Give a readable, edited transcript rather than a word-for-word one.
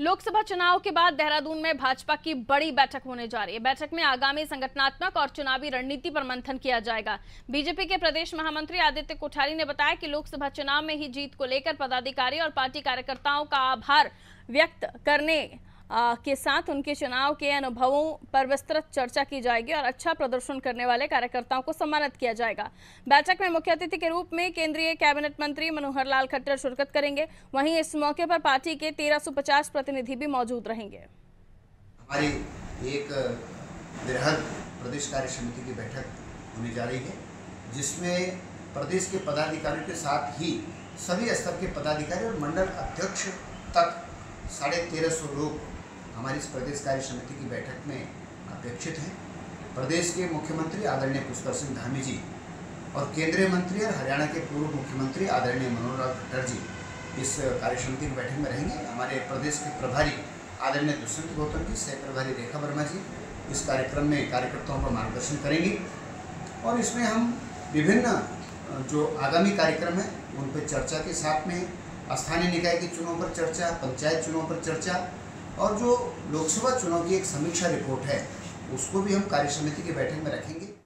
लोकसभा चुनाव के बाद देहरादून में भाजपा की बड़ी बैठक होने जा रही है। बैठक में आगामी संगठनात्मक और चुनावी रणनीति पर मंथन किया जाएगा। बीजेपी के प्रदेश महामंत्री आदित्य कोठारी ने बताया कि लोकसभा चुनाव में ही जीत को लेकर पदाधिकारी और पार्टी कार्यकर्ताओं का आभार व्यक्त करने के साथ उनके चुनाव के अनुभवों पर विस्तृत चर्चा की जाएगी और अच्छा प्रदर्शन करने वाले कार्यकर्ताओं को सम्मानित किया जाएगा। बैठक में मुख्य अतिथि के रूप में केंद्रीय कैबिनेट मंत्री मनोहर लाल खट्टर शिरकत करेंगे। वहीं इस मौके पर पार्टी के 1350 प्रतिनिधि भी मौजूद रहेंगे। हमारी एक बृहद प्रदेश कार्य समिति की बैठक होने जा रही है, जिसमें प्रदेश के पदाधिकारियों के साथ ही सभी स्तर के पदाधिकारी और मंडल अध्यक्ष तक 1350 लोग हमारी इस प्रदेश कार्य समिति की बैठक में अपेक्षित हैं। प्रदेश के मुख्यमंत्री आदरणीय पुष्कर सिंह धामी जी और केंद्रीय मंत्री और हरियाणा के पूर्व मुख्यमंत्री आदरणीय मनोहर लाल खट्टर जी इस कार्य समिति की बैठक में रहेंगे। हमारे प्रदेश के प्रभारी आदरणीय दुष्यंत गौतम जी, सह प्रभारी रेखा वर्मा जी इस कार्यक्रम में कार्यकर्ताओं का मार्गदर्शन करेंगी और इसमें हम विभिन्न जो आगामी कार्यक्रम हैं उन पर चर्चा के साथ में स्थानीय निकाय के चुनाव पर चर्चा, पंचायत चुनाव पर चर्चा और जो लोकसभा चुनाव की एक समीक्षा रिपोर्ट है उसको भी हम कार्य समिति की बैठक में रखेंगे।